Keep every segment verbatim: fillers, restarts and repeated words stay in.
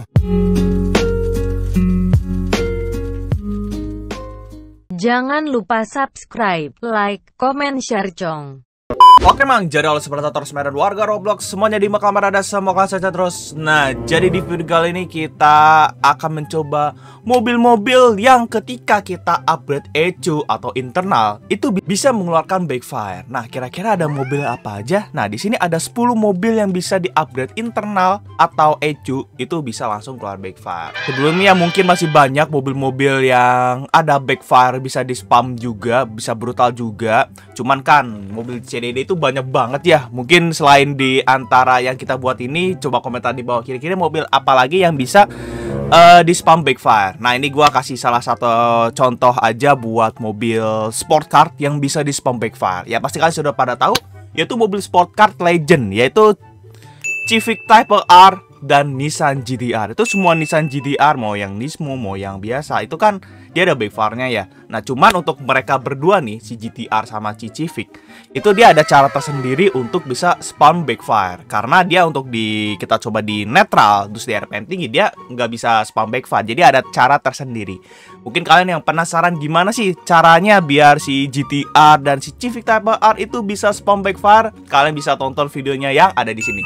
Nismo. Jangan lupa subscribe, like, komen, share, cong. Oke mang, jadi oleh sepertator semeran warga Roblox semuanya di makam ada, semoga saja terus. Nah, jadi di video kali ini kita akan mencoba mobil-mobil yang ketika kita upgrade E C U atau internal itu bisa mengeluarkan backfire. Nah, kira-kira ada mobil apa aja? Nah, di sini ada sepuluh mobil yang bisa di-upgrade internal atau E C U itu bisa langsung keluar backfire. Sebelumnya mungkin masih banyak mobil-mobil yang ada backfire, bisa di-spam juga, bisa brutal juga. Cuman kan mobil C D D itu banyak banget ya. Mungkin selain di antara yang kita buat ini, coba komentar di bawah kira-kira mobil apalagi yang bisa uh, di spam backfire. Nah, ini gua kasih salah satu contoh aja buat mobil sport car yang bisa di spam backfire. Ya pasti kalian sudah pada tahu, yaitu mobil sport car legend, yaitu Civic Type R dan Nissan G T R. Itu semua Nissan G T R, mau yang Nismo, mau yang biasa, itu kan dia ada backfire-nya ya. Nah, cuman untuk mereka berdua nih, si G T R sama si Civic, itu dia ada cara tersendiri untuk bisa spam backfire. Karena dia untuk di kita coba di netral, terus di R P M tinggi, dia nggak bisa spam backfire. Jadi ada cara tersendiri. Mungkin kalian yang penasaran gimana sih caranya biar si G T R dan si Civic Type R itu bisa spam backfire, kalian bisa tonton videonya yang ada di sini.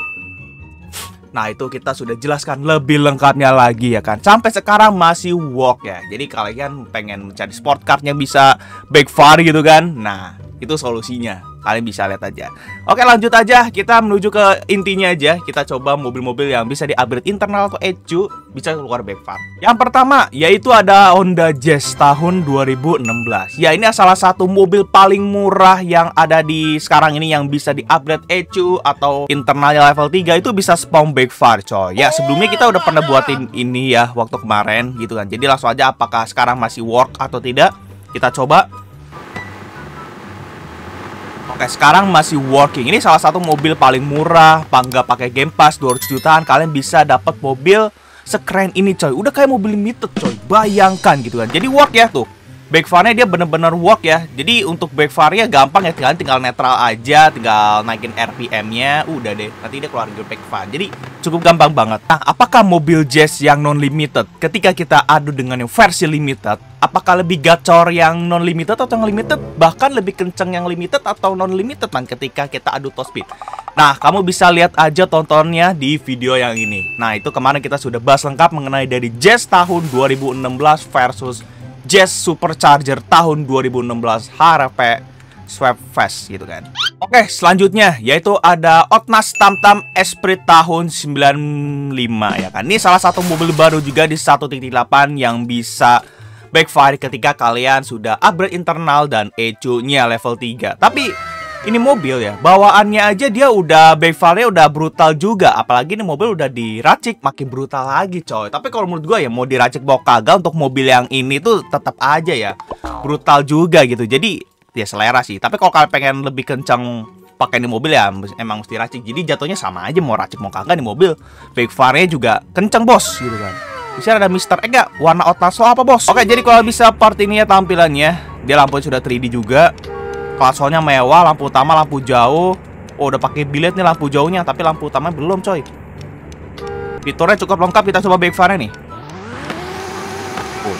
Nah, itu kita sudah jelaskan lebih lengkapnya lagi ya kan. Sampai sekarang masih work ya. Jadi kalian pengen mencari sport card yang bisa backfire gitu kan. Nah, itu solusinya. Kalian bisa lihat aja. Oke, lanjut aja. Kita menuju ke intinya aja. Kita coba mobil-mobil yang bisa di-upgrade internal atau E C U bisa keluar backfire. Yang pertama yaitu ada Honda Jazz tahun dua ribu enam belas. Ya, ini salah satu mobil paling murah yang ada di sekarang ini yang bisa di-upgrade E C U atau internalnya level tiga itu bisa spawn backfire, coy. Ya, sebelumnya kita udah pernah buatin ini ya waktu kemarin gitu kan. Jadi langsung aja apakah sekarang masih work atau tidak. Kita coba. Oke, sekarang masih working. Ini salah satu mobil paling murah, nggak pakai game pass, dua ratus jutaan kalian bisa dapat mobil sekeren ini, coy. Udah kayak mobil limited, coy. Bayangkan gitu kan. Jadi work ya tuh. Backfire-nya dia bener-bener work ya. Jadi untuk backfire-nya gampang ya, kalian tinggal netral aja, tinggal naikin R P M-nya, udah deh. Nanti dia keluar gear backfire. Jadi cukup gampang banget. Nah, apakah mobil Jazz yang non limited ketika kita adu dengan yang versi limited, apakah lebih gacor yang non limited atau yang limited? Bahkan lebih kenceng yang limited atau non limited man ketika kita adu top speed. Nah, kamu bisa lihat aja tontonnya di video yang ini. Nah, itu kemarin kita sudah bahas lengkap mengenai dari Jazz tahun dua ribu enam belas versus Jazz Supercharger tahun dua ribu enam belas H R V Swap Fest gitu kan. Oke, selanjutnya yaitu ada Otnas Tam Tam Esprit tahun sembilan lima ya kan. Ini salah satu mobil baru juga di satu titik delapan yang bisa backfire ketika kalian sudah upgrade internal dan E C U-nya level tiga. Tapi ini mobil ya, bawaannya aja dia udah backfire-nya udah brutal juga. Apalagi ini mobil udah diracik, makin brutal lagi coy. Tapi kalau menurut gue ya, mau diracik bawa kagak, untuk mobil yang ini tuh tetap aja ya brutal juga gitu. Jadi ya selera sih. Tapi kalau kalian pengen lebih kencang pakai ini mobil ya emang mesti racik. Jadi jatuhnya sama aja, mau racik mau kagak di mobil backfire-nya juga kencang bos gitu kan. Bisa ada Mister Egg gak? Warna Otaso apa bos? Oke, jadi kalau bisa part ini ya tampilannya. Dia lampu sudah tiga D juga. Klaksonnya mewah, lampu utama, lampu jauh. Oh, udah pakai bilet nih lampu jauhnya, tapi lampu utamanya belum, coy. Fiturnya cukup lengkap, kita coba backfire-nya nih. Oh.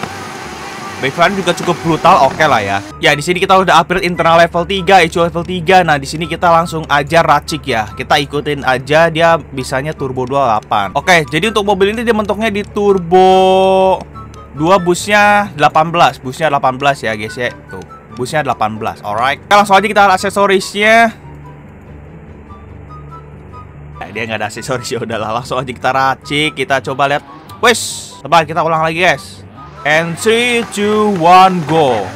Backfire juga cukup brutal, oke okay lah ya. Ya, di sini kita udah upgrade internal level tiga, E C U level tiga. Nah, di sini kita langsung aja racik ya. Kita ikutin aja, dia bisanya turbo dua puluh delapan. Oke, okay, jadi untuk mobil ini dia mentoknya di turbo dua, busnya delapan belas, busnya delapan belas ya, guys ya. Tuh. Busnya delapan belas, alright. Nah, langsung aja kita ada aksesorisnya. Nah, dia nggak ada aksesoris, ya udahlah. Langsung aja kita racik, kita coba lihat. Wes, coba kita ulang lagi guys. And three, two, one, go.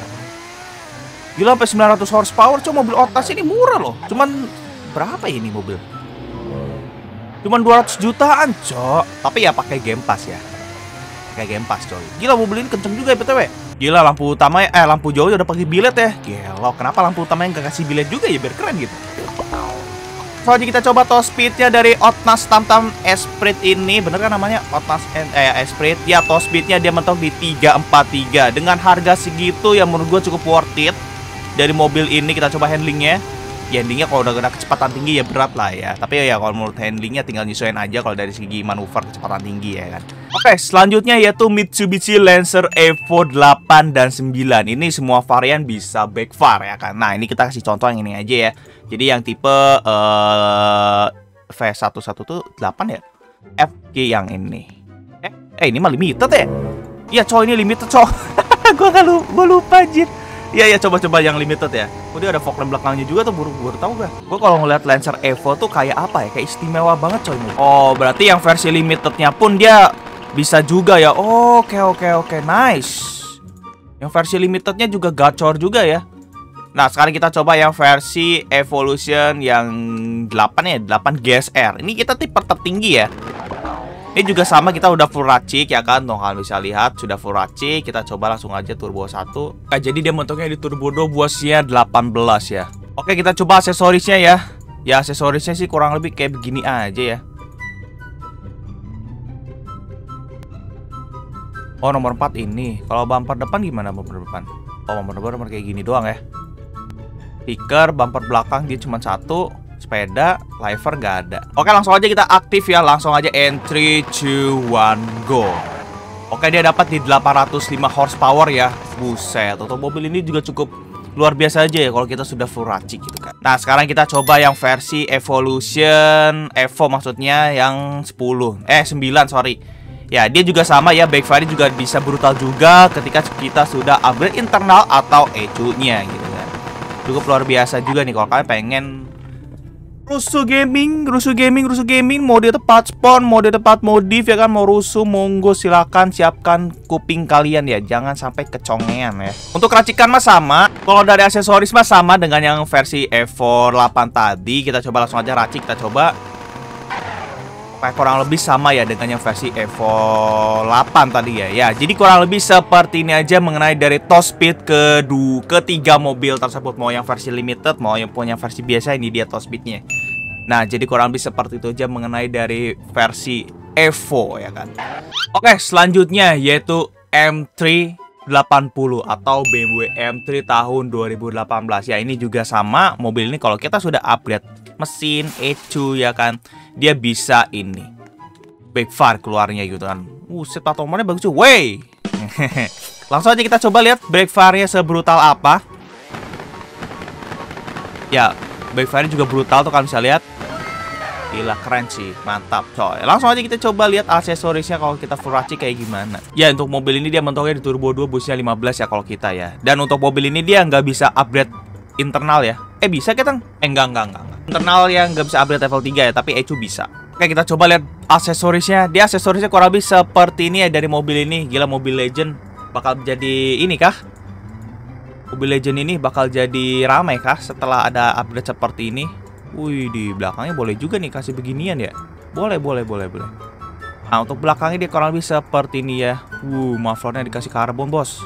Gila, sampai sembilan ratus horsepower. Cuma mobil Otnas ini murah loh. Cuman berapa ya ini mobil? Cuman dua ratus jutaan, cok. Tapi ya pakai game pass ya. Pakai game pass, coy. Gila, mobil ini kenceng juga ya, B T W. Gila, lampu utama eh lampu jauh udah pakai bilet ya. Gila, kenapa lampu utama yang gak kasih bilet juga ya biar keren gitu. Soalnya kita coba top speednya dari Otnas Tam Tam Esprit ini. Bener kan namanya? Otnas eh Esprit. Ya, top speednya dia mentok di tiga empat tiga. Dengan harga segitu yang menurut gue cukup worth it. Dari mobil ini kita coba handlingnya. Ya, handlingnya kalau udah kena kecepatan tinggi ya berat lah ya. Tapi ya kalau menurut handlingnya tinggal nyesuaiin aja kalau dari segi manuver kecepatan tinggi ya kan. Oke, selanjutnya yaitu Mitsubishi Lancer Evo delapan dan sembilan. Ini semua varian bisa backfire ya kan. Nah, ini kita kasih contoh yang ini aja ya. Jadi yang tipe uh, V sebelas tuh delapan ya. F G yang ini. Eh, eh ini mah limited ya. Iya, coy, ini limited, coy. Gua enggak lupa, gua lupa anjir. Iya ya, coba-coba yang limited ya. Udah ada fog lamp belakangnya juga tuh, buru-buru tau gak? Gue kalau ngeliat Lancer Evo tuh kayak apa ya? Kayak istimewa banget coy. Oh, berarti yang versi limitednya pun dia bisa juga ya? Oh, oke oke oke, nice. Yang versi limitednya juga gacor juga ya. Nah, sekarang kita coba yang versi Evolution yang delapan ya, delapan G S R. Ini kita tipe tertinggi ya. Ini juga sama, kita udah full racik ya kan, tuh kalian bisa lihat sudah full racik. Kita coba langsung aja turbo satu. Nah, jadi dia motornya di turbo dua buasnya delapan belas ya. Oke, kita coba aksesorisnya ya. Ya, aksesorisnya sih kurang lebih kayak begini aja ya. Oh, nomor empat ini. Kalau bumper depan gimana bumper depan? Oh, bumper depan nomor kayak gini doang ya. Stiker, bumper belakang dia cuma satu. Sepeda, lever nggak ada. Oke, langsung aja kita aktif ya. Langsung aja three, two, one, go. Oke, dia dapat di delapan ratus lima horsepower ya. Buset, atau mobil ini juga cukup luar biasa aja ya kalau kita sudah full racik gitu kan. Nah, sekarang kita coba yang versi Evolution Evo maksudnya yang sepuluh Eh, sembilan, sorry. Ya, dia juga sama ya, backfire juga bisa brutal juga ketika kita sudah upgrade internal atau E C U-nya gitu kan. Cukup luar biasa juga nih kalau kalian pengen rusuh gaming, rusuh gaming, rusuh gaming, mode tepat spawn, mode tepat modif ya kan, mau rusuh monggo silakan, siapkan kuping kalian ya, jangan sampai kecongean ya. Untuk racikan mah sama, kalau dari aksesoris mah sama dengan yang versi Evo delapan tadi. Kita coba langsung aja racik, kita coba. Kayak kurang lebih sama ya dengan yang versi Evo delapan tadi ya. Ya, jadi kurang lebih seperti ini aja mengenai dari top speed ke ketiga mobil tersebut, mau yang versi limited, mau yang punya versi biasa, ini dia top speednya. Nah, jadi kurang lebih seperti itu aja mengenai dari versi Evo ya kan. Oke, selanjutnya yaitu M tiga delapan puluh atau B M W M tiga tahun dua ribu delapan belas. Ya, ini juga sama, mobil ini kalau kita sudah upgrade mesin, E C U ya kan, dia bisa ini backfire keluarnya gitu kan. Wuset, patomannya bagus tuh. Wey. Langsung aja kita coba lihat backfire-nya sebrutal apa. Ya, backfire-nya juga brutal tuh, kalian bisa lihat. Gila, keren sih, mantap coy. Langsung aja kita coba lihat aksesorisnya kalau kita full racik kayak gimana. Ya, untuk mobil ini dia mentoknya di turbo dua busnya lima belas ya kalau kita ya. Dan untuk mobil ini dia nggak bisa upgrade internal ya. Eh, bisa kita? Eh, enggak, enggak, enggak. Internal yang nggak bisa upgrade level tiga ya, tapi E C U bisa. Oke, kita coba lihat aksesorisnya. Dia aksesorisnya kurang lebih seperti ini ya dari mobil ini. Gila, mobil legend bakal jadi ini kah? Mobil legend ini bakal jadi ramai kah setelah ada upgrade seperti ini? Wih, di belakangnya boleh juga nih kasih beginian ya. Boleh, boleh, boleh, boleh. Nah, untuk belakangnya dia kurang lebih seperti ini ya. Wuh, mufflernya dikasih karbon bos.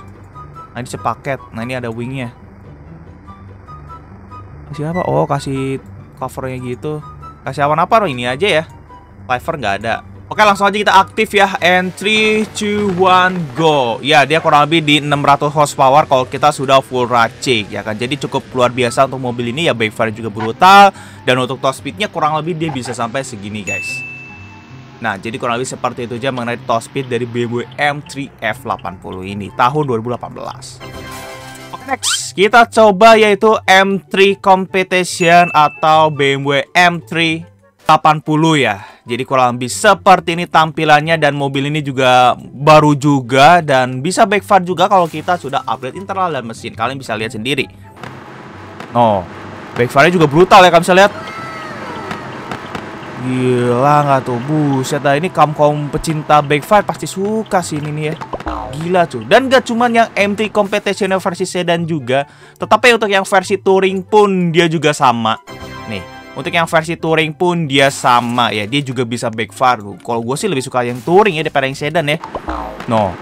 Nah, ini sepaket. Nah, ini ada wingnya. Kasih apa? Oh, kasih covernya gitu. Kasih awan apa, ini aja ya. Lever nggak ada. Oke, langsung aja kita aktif ya. And three, two, one, go. Ya, dia kurang lebih di enam ratus horsepower kalau kita sudah full racik ya kan. Jadi cukup luar biasa untuk mobil ini ya, backfire juga brutal. Dan untuk top speednya kurang lebih dia bisa sampai segini guys. Nah, jadi kurang lebih seperti itu aja mengenai top speed dari B M W M tiga F delapan puluh ini tahun dua ribu delapan belas. Next, kita coba yaitu M tiga Competition atau B M W M tiga delapan puluh ya. Jadi kurang lebih seperti ini tampilannya, dan mobil ini juga baru juga dan bisa backfire juga kalau kita sudah upgrade internal dan mesin. Kalian bisa lihat sendiri. Oh, backfire-nya juga brutal ya, kalian bisa lihat. Gila nggak tuh, buset dah, ini kaum-kaum pecinta backfire pasti suka sih ini nih ya. Gila cuy. Dan gak cuman yang M tiga Competition versi sedan juga, tetapi untuk yang versi touring pun dia juga sama. Nih, untuk yang versi touring pun dia sama ya. Dia juga bisa backfire. Kalau gue sih lebih suka yang touring ya daripada yang sedan ya. No.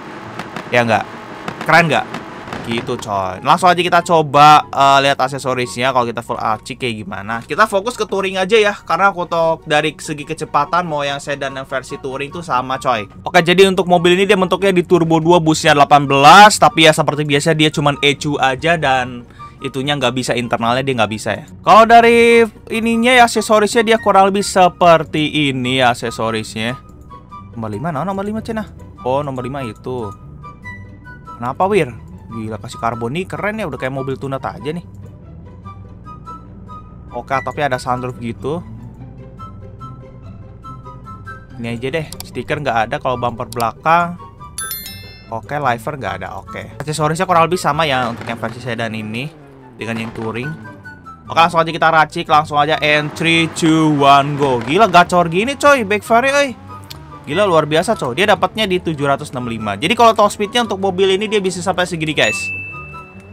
Ya nggak? Keren nggak? Gitu coy. Langsung aja kita coba uh, lihat aksesorisnya kalau kita full arcik kayak gimana. Kita fokus ke touring aja ya, karena untuk dari segi kecepatan mau yang sedan dan versi touring itu sama coy. Oke, jadi untuk mobil ini dia bentuknya di turbo dua busnya delapan belas, tapi ya seperti biasa dia cuman E C U aja dan itunya nggak bisa, internalnya dia nggak bisa ya. Kalau dari ininya ya, aksesorisnya dia kurang lebih seperti ini ya aksesorisnya. Nomor lima, nah nomor lima cina. Oh nomor lima itu. Kenapa wir? Gila kasih karbon nih, keren ya, udah kayak mobil Tunata aja nih. Oke, tapi ada sunroof gitu. Ini aja deh, stiker nggak ada. Kalau bumper belakang, oke, liver nggak ada. Oke, aksesorisnya kurang lebih sama ya untuk yang versi sedan ini dengan yang touring. Oke, langsung aja kita racik, langsung aja and three, two, one, go. Gila gacor gini coy, backfire oi. Gila luar biasa coy, dia dapatnya di tujuh ratus enam puluh lima. Jadi kalau top speednya untuk mobil ini dia bisa sampai segini guys.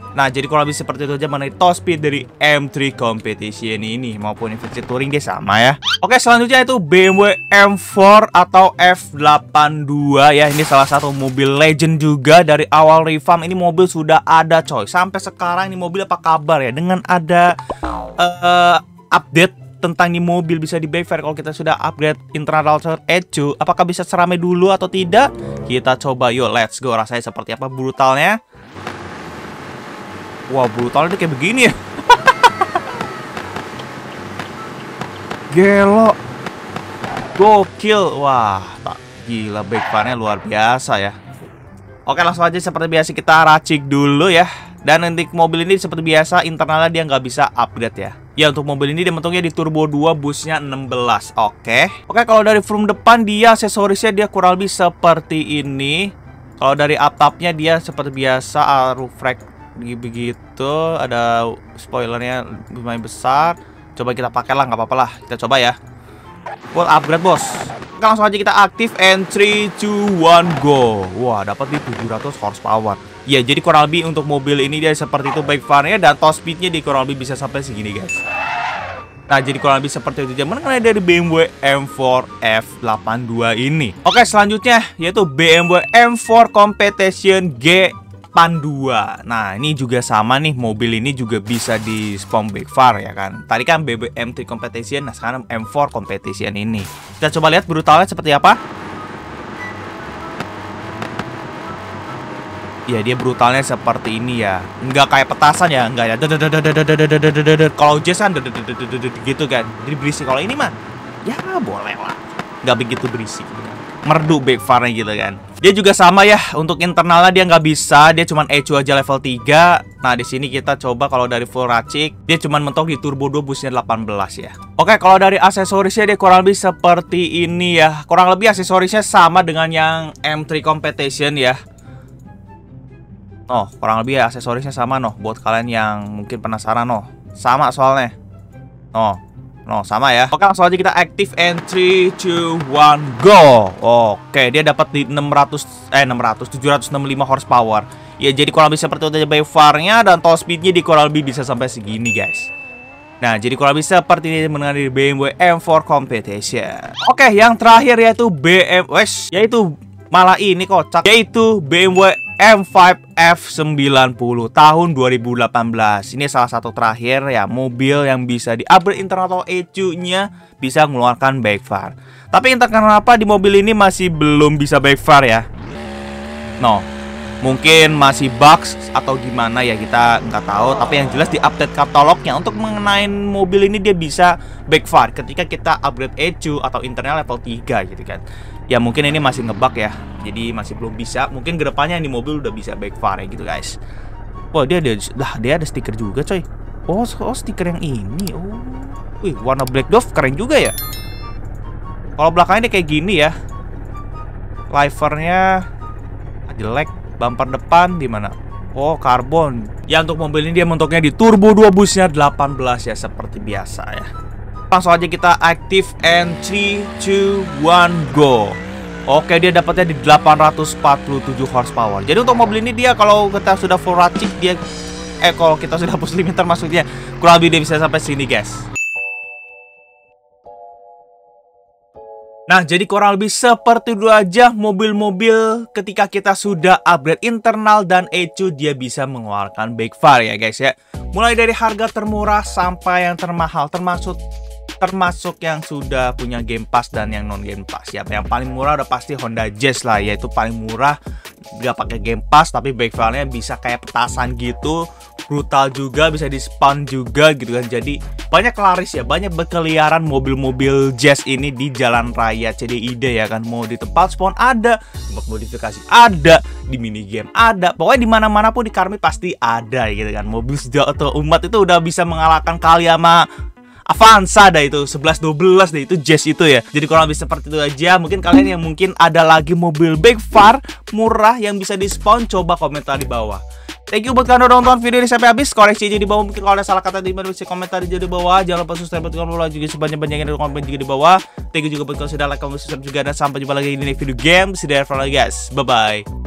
Nah, jadi kalau bisa seperti itu aja mengenai top speed dari M three Competition ini maupun versi touring dia sama ya. Oke, selanjutnya itu B M W M four atau F eighty-two ya. Ini salah satu mobil legend juga dari awal revamp. Ini mobil sudah ada coy. Sampai sekarang ini mobil apa kabar ya? Dengan ada uh, update tentang ini mobil bisa di backfire kalau kita sudah upgrade internal ecu, apakah bisa seramai dulu atau tidak? Kita coba yuk, let's go. Rasanya seperti apa brutalnya? Wah, brutalnya kayak begini ya. Gelo. Gokil. Wah, tak gila backfire-nya luar biasa ya. Oke, langsung aja seperti biasa kita racik dulu ya. Dan untuk mobil ini seperti biasa internalnya dia nggak bisa upgrade ya. Ya untuk mobil ini dia bentuknya di turbo dua, busnya enam belas. Oke. Oke, kalau dari frame depan dia aksesorisnya dia kurang lebih seperti ini. Kalau dari atapnya dia seperti biasa roof rack begitu, ada spoilernya lumayan besar. Coba kita pakai lah, nggak apa-apa lah. Kita coba ya. Full upgrade, bos. Oke, langsung aja kita aktif and three, two, one, go. Wah, dapat di tujuh ratus horsepower. Ya, jadi kurang lebih untuk mobil ini dia seperti itu backfire-nya dan top speed-nya dia kurang lebih bisa sampai segini, guys. Nah, jadi kurang lebih seperti itu aja mengenai dari B M W M four F eighty-two ini. Oke, selanjutnya yaitu B M W M four Competition G delapan dua. Nah, ini juga sama nih, mobil ini juga bisa di spawn backfire ya kan. Tadi kan B M W M three Competition, nah sekarang M four Competition ini. Kita coba lihat brutalnya seperti apa. Ya, dia brutalnya seperti ini ya. Nggak kayak petasan ya, nggak ya. Kalau Jazz kan gitu kan. Jadi berisik. Kalau ini mah ya boleh lah, nggak begitu berisik. Merdu backfire-nya gitu kan. Dia juga sama ya, untuk internalnya dia nggak bisa, dia cuman ecu aja level tiga. Nah, di sini kita coba kalau dari full racik, dia cuman mentok di turbo dua busnya delapan belas ya. Oke, kalau dari aksesorisnya dia kurang lebih seperti ini ya. Kurang lebih aksesorisnya sama dengan yang M three Competition ya. Oh, kurang lebih ya, aksesorisnya sama noh. Buat kalian yang mungkin penasaran noh, sama soalnya. Oh, no sama ya. Oke, langsung aja kita aktif and three, two, one, go. Oke, dia dapat di enam ratus eh enam ratus tujuh ratus enam puluh lima horsepower. Ya, jadi kurang lebih seperti itu aja backfire-nya dan top speed-nya di kurang lebih bisa sampai segini, guys. Nah, jadi kurang lebih seperti ini mengenai B M W M four Competition. Oke, yang terakhir yaitu B M W, yaitu malah ini kocak, yaitu B M W M five F sembilan puluh tahun dua ribu delapan belas. Ini salah satu terakhir ya, mobil yang bisa di upgrade internal ecu-nya bisa mengeluarkan backfire. Tapi entah kenapa di mobil ini masih belum bisa backfire ya. No, mungkin masih bugs atau gimana ya, kita nggak tahu. Tapi yang jelas di update katalognya untuk mengenai mobil ini dia bisa backfire ketika kita upgrade ecu atau internal level tiga gitu kan. Ya mungkin ini masih ngebug ya, jadi masih belum bisa. Mungkin kedepannya di mobil udah bisa backfire gitu guys. Wah, dia ada, lah dia ada stiker juga coy. Oh, oh stiker yang ini. Oh, wih warna black dove keren juga ya. Kalau belakangnya dia kayak gini ya. Livernya jelek, bumper depan di mana? Oh karbon. Ya untuk mobil ini dia mentoknya di turbo dua busnya delapan belas ya seperti biasa ya. Langsung aja kita aktif and three, two, one, go. Oke, dia dapatnya di delapan ratus empat puluh tujuh horsepower. Jadi untuk mobil ini dia kalau kita sudah full racik dia eh kalau kita sudah push limiter maksudnya kurang lebih dia bisa sampai sini guys. Nah, jadi kurang lebih seperti itu aja mobil-mobil ketika kita sudah upgrade internal dan ecu dia bisa mengeluarkan backfire ya guys ya. Mulai dari harga termurah sampai yang termahal, termasuk termasuk yang sudah punya Game Pass dan yang non Game Pass ya. Yang paling murah udah pasti Honda Jazz lah, yaitu paling murah nggak pakai game pass, tapi backfile-nya bisa kayak petasan gitu, brutal juga, bisa di spawn juga gitu kan. Jadi banyak laris ya, banyak berkeliaran mobil-mobil Jazz ini di jalan raya C D I D ya kan. Mau di tempat spawn ada, tempat modifikasi ada, di mini game ada, pokoknya di mana-mana pun di Karmit pasti ada gitu kan. Mobil sejahtera umat itu udah bisa mengalahkan kali sama Avanza dah itu, sebelas dua belas dah itu Jazz itu ya. Jadi kurang lebih seperti itu aja. Mungkin kalian yang mungkin ada lagi mobil backfire murah yang bisa di spawn, coba komentar di bawah. Thank you buat kalian udah nonton video ini sampai habis. Koreksi aja di bawah, mungkin kalau ada salah kata di mana bisa komentar aja di bawah. Jangan lupa subscribe, tekan tombol juga sebanyak-banyaknya, dan komen juga di bawah. Thank you juga buat kalian sudah like, comment, subscribe juga, dan sampai jumpa lagi di video game. See you there, guys. Bye bye.